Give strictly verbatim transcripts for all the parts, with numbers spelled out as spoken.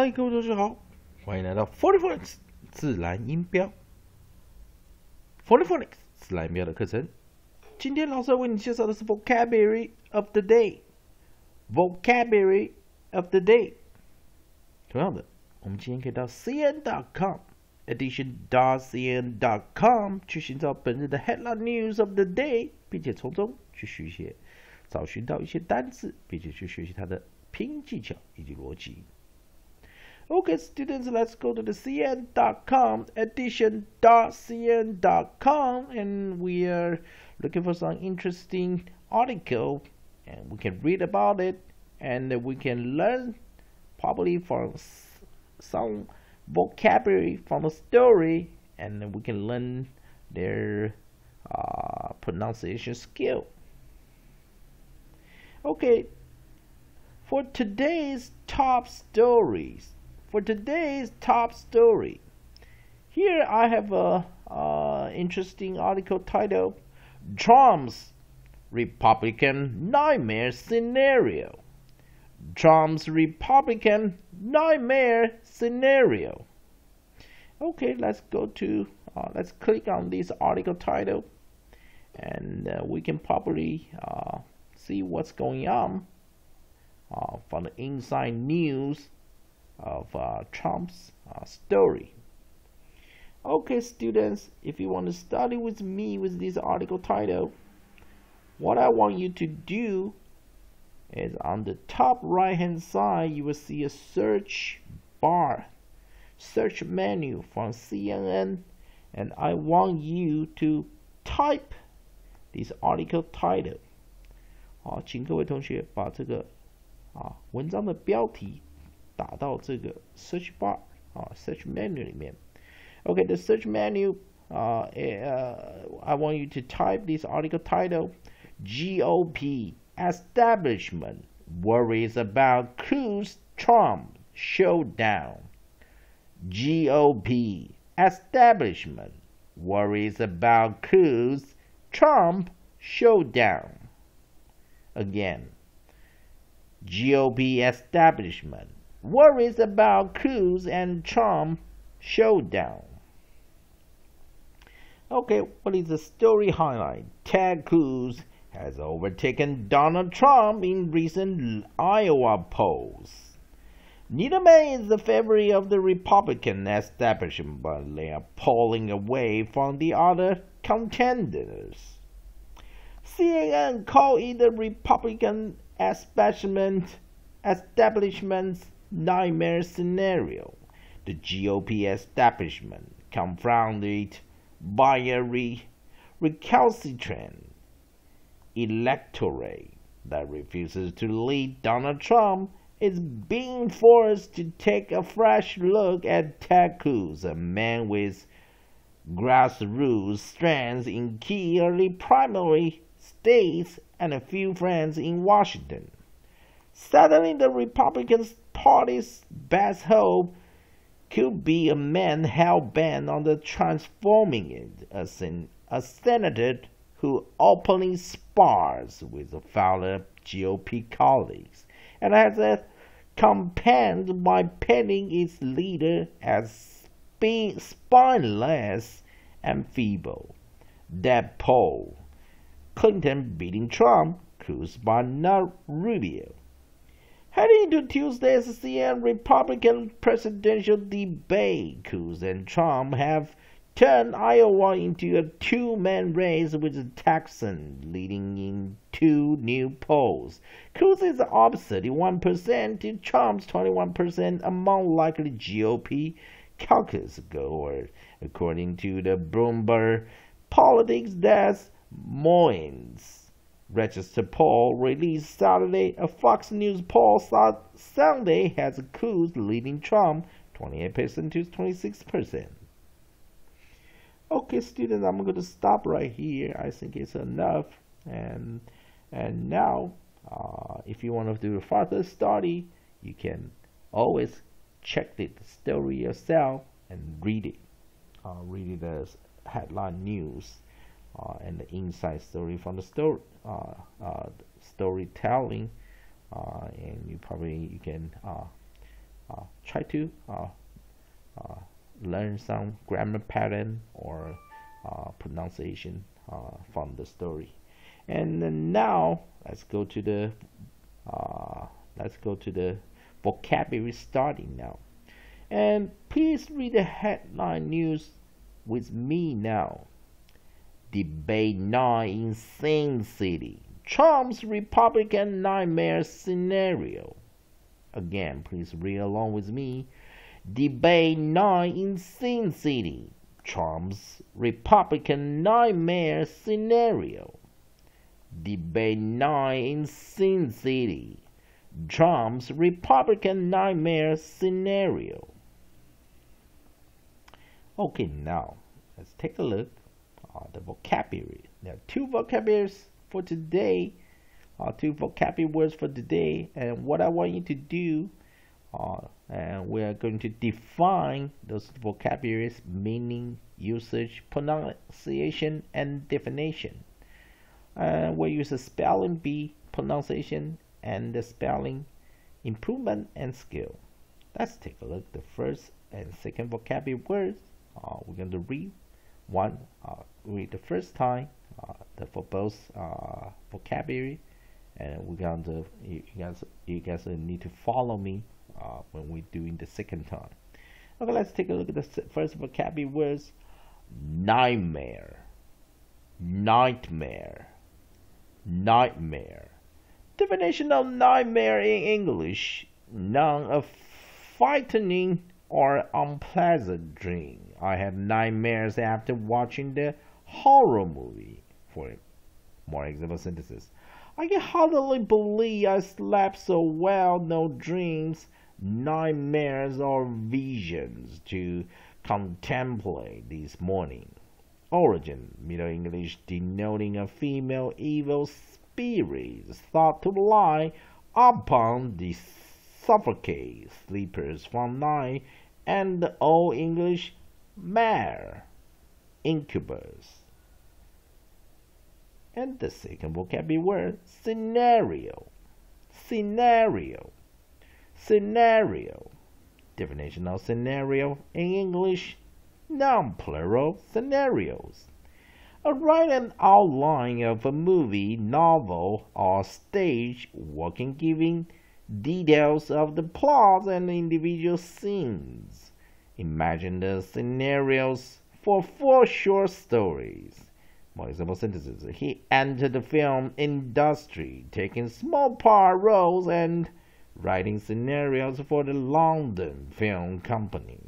嗨，各位同学好，欢迎来到 forty phonics 自然音标 forty phonics 自然音标的课程。今天老师要为你介绍的是 vocabulary of the day。vocabulary of the day。同样的，我们今天可以到 c n dot com edition dot c n dot com 去寻找本日的 headline news of the day， 并且从中去学习，找寻到一些单字，并且去学习它的拼音技巧以及逻辑。 Okay, students, let's go to the c n dot com, edition dot c n dot com, and we are looking for some interesting article, and we can read about it, and we can learn probably from some vocabulary from a story, and we can learn their uh, pronunciation skill. Okay, for today's top stories, For today's top story, here I have a uh, interesting article titled "Trump's Republican Nightmare Scenario." Trump's Republican Nightmare Scenario. Okay, let's go to uh, let's click on this article title, and uh, we can probably uh, see what's going on uh, from the inside news of uh, Trump's uh, story. Okay, students, if you want to study with me with this article title, what I want you to do is on the top right hand side you will see a search bar, search menu from C N N, and I want you to type this article title. 好，请各位同学把这个啊文章的标题 打到这个 search bar 啊 search menu 里面。Okay, the search menu. Uh, uh, I want you to type this article title: G O P establishment worries about Cruz-Trump showdown. G O P establishment worries about Cruz-Trump showdown. Again, G O P establishment worries about Cruz and Trump showdown. Okay, what is the story highlight? Ted Cruz has overtaken Donald Trump in recent Iowa polls. Neither man is the favorite of the Republican establishment, but they are pulling away from the other contenders. C N N called it the Republican establishment establishment's nightmare scenario. The G O P establishment, confronted by a re recalcitrant electorate that refuses to lead Donald Trump, is being forced to take a fresh look at Ted Cruz, a man with grassroots strengths in key early primary states and a few friends in Washington. Suddenly, the Republican Party's best hope could be a man hell-bent on the transforming it, a, sen a senator who openly spars with fellow G O P colleagues and has a campaign by painting its leader as being spineless and feeble. That poll, Clinton beating Trump, Cruz by not Rubio. Heading into Tuesday's C N N Republican presidential debate, Cruz and Trump have turned Iowa into a two-man race with the Texan leading in two new polls. Cruz is up thirty-one percent to Trump's twenty-one percent among likely G O P caucus goers, according to the Bloomberg Politics Des Moines Register poll released Saturday. A Fox News poll Sunday has Cruz leading Trump twenty-eight percent to twenty-six percent. Okay, students, I'm going to stop right here. I think it's enough. And and now, uh, if you want to do further study, you can always check the story yourself and read it. Uh, read it as headline news. Uh, and the inside story from the story, uh, uh, storytelling, uh, and you probably you can uh, uh, try to uh, uh, learn some grammar pattern or uh, pronunciation uh, from the story. And then now let's go to the uh, let's go to the vocabulary starting now. And please read the headline news with me now. Debate nine in Sin City. Trump's Republican nightmare scenario. Again, please read along with me. Debate nine in Sin City. Trump's Republican nightmare scenario. Debate nine in Sin City. Trump's Republican nightmare scenario. Okay, now let's take a look at the vocabulary. There are two vocabularies for today, uh, two vocabulary words for today, and what I want you to do, uh, and we are going to define those vocabularies, meaning, usage, pronunciation, and definition. Uh, we'll use the spelling bee, pronunciation, and the spelling improvement and skill. Let's take a look at the first and second vocabulary words. Uh, we're going to read one uh, read the first time uh, the, for both uh, vocabulary, and we're going to you guys you guys need to follow me uh, when we're doing the second time. Okay, let's take a look at the first vocabulary words. Nightmare, nightmare, nightmare. Definition of nightmare in English: none of frightening or unpleasant dream. I had nightmares after watching the horror movie. For more example sentences: I can hardly believe I slept so well. No dreams, nightmares, or visions to contemplate this morning. Origin: Middle English, denoting a female evil spirits thought to lie upon the suffocate sleepers from night, and the Old English mare, incubus. And the second vocabulary word, scenario, scenario, scenario. Definition of scenario in English: non-plural scenarios. A write an outline of a movie, novel, or stage work in giving details of the plots and individual scenes. Imagine the scenarios for four short stories. More example sentences: he entered the film industry, taking small part roles and writing scenarios for the London Film Company.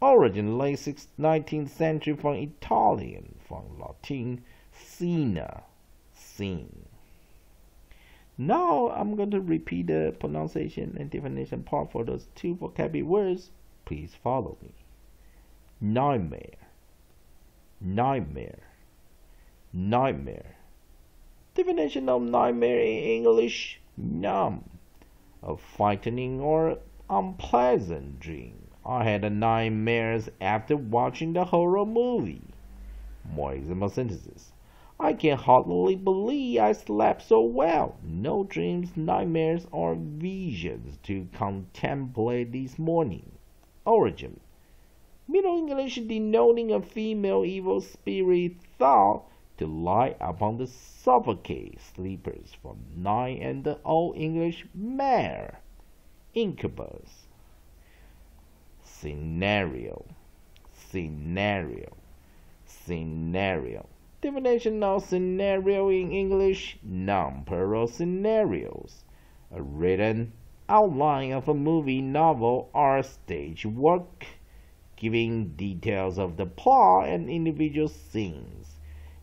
Origin: late nineteenth century, from Italian, from Latin "scena," scene. Now I'm going to repeat the pronunciation and definition part for those two vocabulary words. Please follow me. Nightmare, nightmare, nightmare. Definition of nightmare in English: numb, a frightening or unpleasant dream. I had nightmares after watching the horror movie. More example sentences: I can hardly believe I slept so well. No dreams, nightmares, or visions to contemplate this morning. Origin: Middle English, denoting a female evil spirit thought to lie upon the suffocate sleepers from night, and the Old English mare, incubus. Scenario, scenario, scenario. Definition of scenario in English: non-plural scenarios. A written outline of a movie, novel, or stage work, giving details of the plot and individual scenes.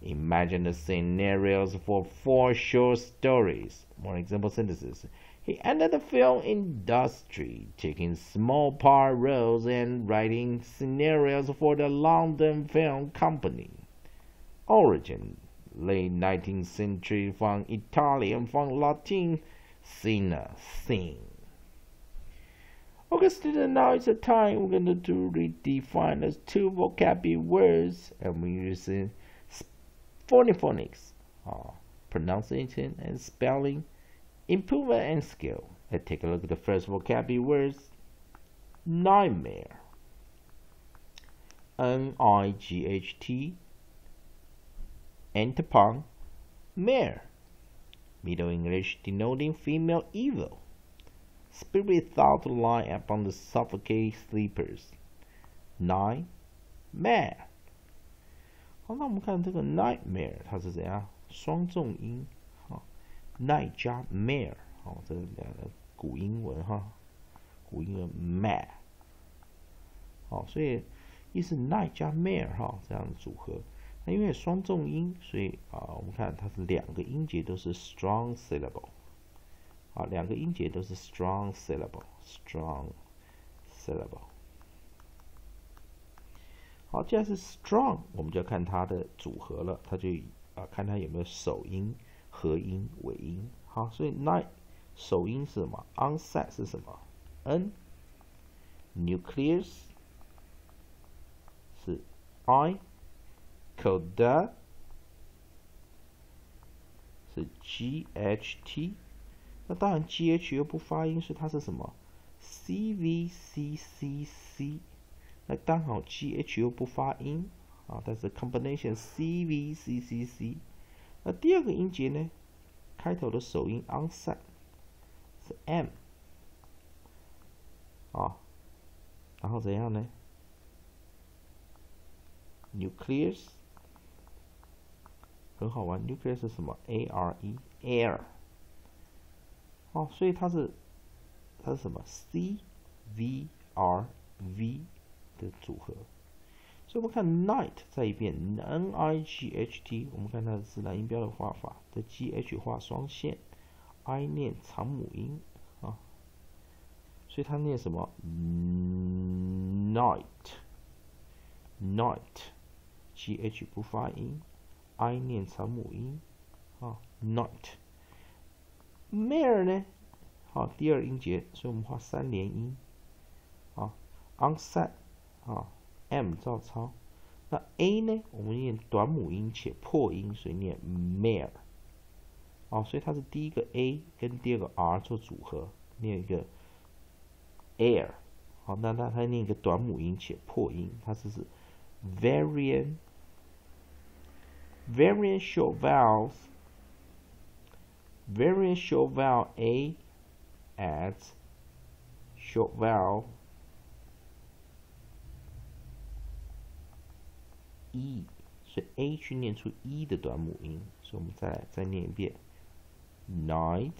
Imagine the scenarios for four short stories. More example sentences: he entered the film industry, taking small part roles and writing scenarios for the London Film Company. Origin: late nineteenth century, from Italian, from Latin "scena," scene. Okay, students, now it's the time we're going to redefine those two vocabulary words, and we're using phonics, uh, pronunciation and spelling, improvement and skill. Let's take a look at the first vocabulary words. nightmare. N I G H T, antipon, mare, Middle English denoting female evil. Spirit thought to lie upon the suffocate sleepers. Nine, mare. 好，那我们看这个 nightmare 它是怎样？双重音，哈 ，night 加 mare， 好，这两个古英文哈，古英文 mare， 好，所以意思 night 加 mare 哈这样的组合。那因为双重音，所以啊，我们看它是两个音节都是 strong syllable， 啊，两个音节都是 strong syllable，strong syllable。 好，既然是 strong， 我们就要看它的组合了，它就啊、呃、看它有没有首音、合音、尾音。好，所以 night 首音是什么 ？onset 是什么 ？n nucleus 是 i coda 是 g h t， 那当然 g h 又不发音，所以它是什么 ？c v c c c。 那刚好 G H 又不发音啊，但是 combination C V C C C。那第二个音节呢，开头的首音 onset 是 M 啊，然后怎样呢 ？Nucleus 很好玩 ，nucleus 是什么 ？A R E air 哦、啊，所以它是它是什么 C V R V。 的组合，所以我们看 night 再一遍 n i g h t， 我们看它的自然音标的画法，在 g h 画双线 ，i 念长母音啊，所以它念什么 night night g h 不发音 ，i 念长母音啊 night mare 呢，好、啊、第二音节，所以我们画三连音啊 onset。 啊 ，m 照抄。那 a 呢？我们念短母音且破音，所以念 mare。哦，所以它是第一个 a 跟第二个 r 做组合，念一个 air。好，那它它念一个短母音且破音，它是是 variant variant short vowels variant short vowel a adds short vowel e， 所以 a 去念出 e 的短母音，所以我们再来再念一遍 ，night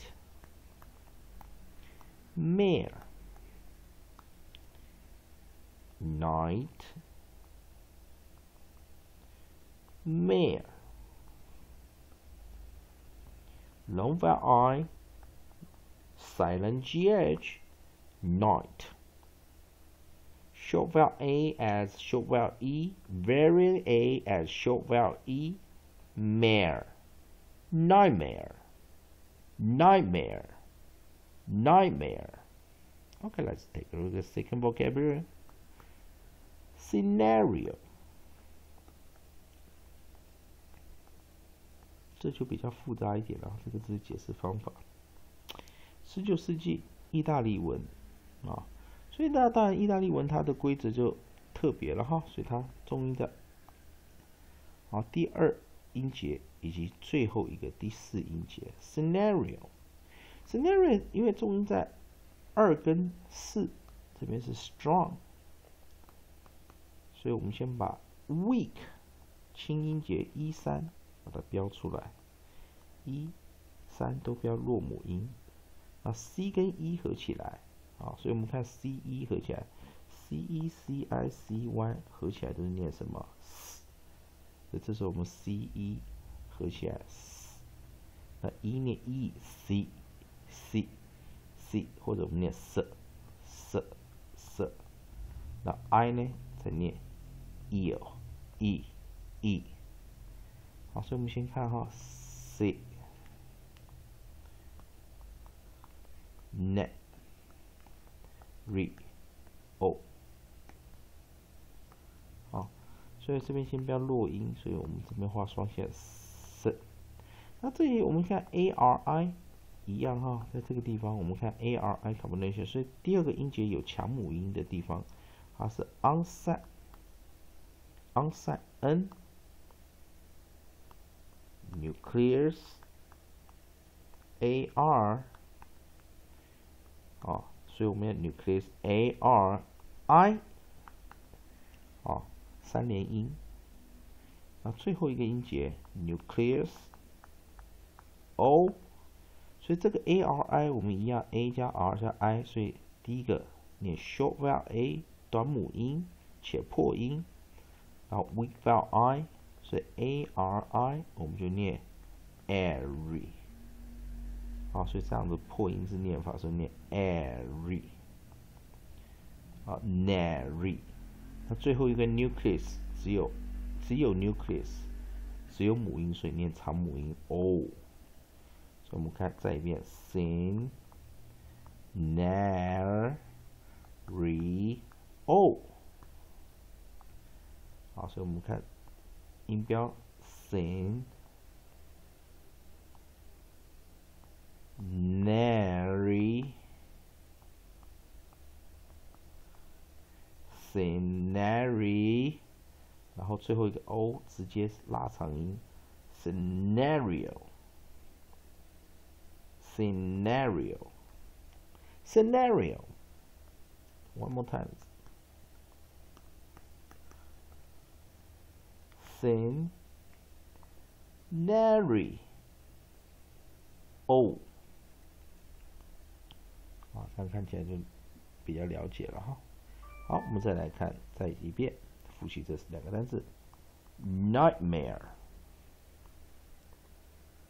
mare night mare long vowel i silent gh night short vowel a as short vowel e, variant a as short vowel e, mare, nightmare, nightmare, nightmare. Okay, let's take a look at the second vocabulary. Scenario. 这就比较复杂一点了，这个字解释方法。十九世纪意大利文啊。 所以那当然，意大利文它的规则就特别了哈，所以它重音在啊第二音节以及最后一个第四音节 scenario scenario， 因为重音在二跟四这边是 strong， 所以我们先把 weak 轻音节一三把它标出来，一三都标落母音，那 c 跟 e 合起来。 啊，所以我们看 c e 合起来 ，c e c i c y 合起来都是念什么？所以这时候我们 c e 合起来，那 e 念 e c c c， 或者我们念 s s s， 那 i 呢再念 e l e e。好，所以我们先看哈 c net。 re o， 好，所以这边先不要落音，所以我们这边画双线 s。那这里我们看 a r i 一样哈、哦，在这个地方我们看 A R I carbonation， 所以第二个音节有强母音的地方，它是 onsite onsite n nucleus A R 哦，所以我们要 nucleus A R I 哦，三连音。那最后一个音节 nucleus O。 所以这个 A R I 我们一样 A 加 R 加 I， 所以第一个念 short vowel A 短母音且破音，然后 weak vowel I， 所以 A R I 我们就念 airy， 啊，所以这样的破音字念法是念 airy， 啊 nary， 那最后一个 nucleus 只有只有 nucleus 只有母音，所以念长母音 O。 我们看再一遍 ，sin nar re o。好，所以我们看音标 sin nary sin nary， 然后最后一个 o 直接拉长音 ，scenario。 Scenario, scenario. One more time. Scenario. Oh. 啊，这样看起来就比较了解了哈。好，我们再来看，再一遍复习这两个单词 ：nightmare,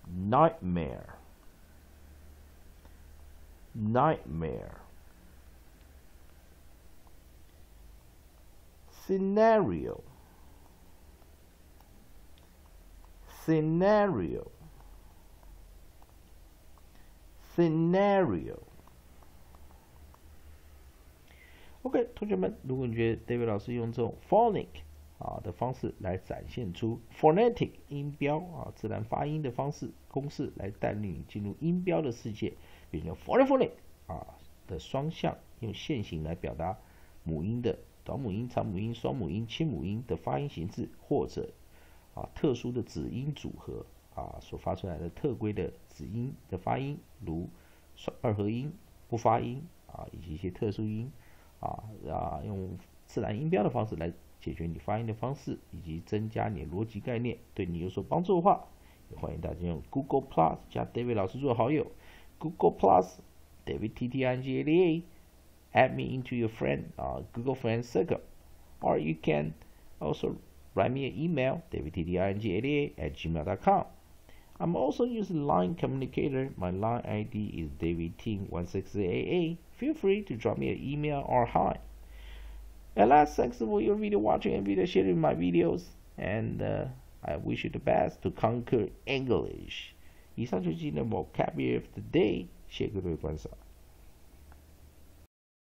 nightmare. Nightmare, scenario, scenario, scenario. OK， 同学们，如果你觉得 David 老师用这种 phonic 啊的方式来展现出 phonetic 音标啊自然发音的方式公式来带领你进入音标的世界。 比如 phonic 啊的双向，用线形来表达母音的短母音、长母音、双母音、清母音的发音形式，或者啊特殊的子音组合啊所发出来的特规的子音的发音，如双二合音、不发音啊以及一些特殊音啊啊，用自然音标的方式来解决你发音的方式，以及增加你的逻辑概念，对你有所帮助的话，也欢迎大家用 Google Plus 加 David 老师做好友。 Google Plus, David T. T. N. G. A. Add me into your friend, uh, Google Friends Circle, or you can also write me an email, david t d r n g a at gmail dot com. I'm also using Line Communicator. My Line I D is david t one six eight eight. Feel free to drop me an email or hi. And last, thanks for your video watching and video sharing my videos. And uh, I wish you the best to conquer English. 以上就是今天的 vocabulary of the day， 谢谢各位观赏。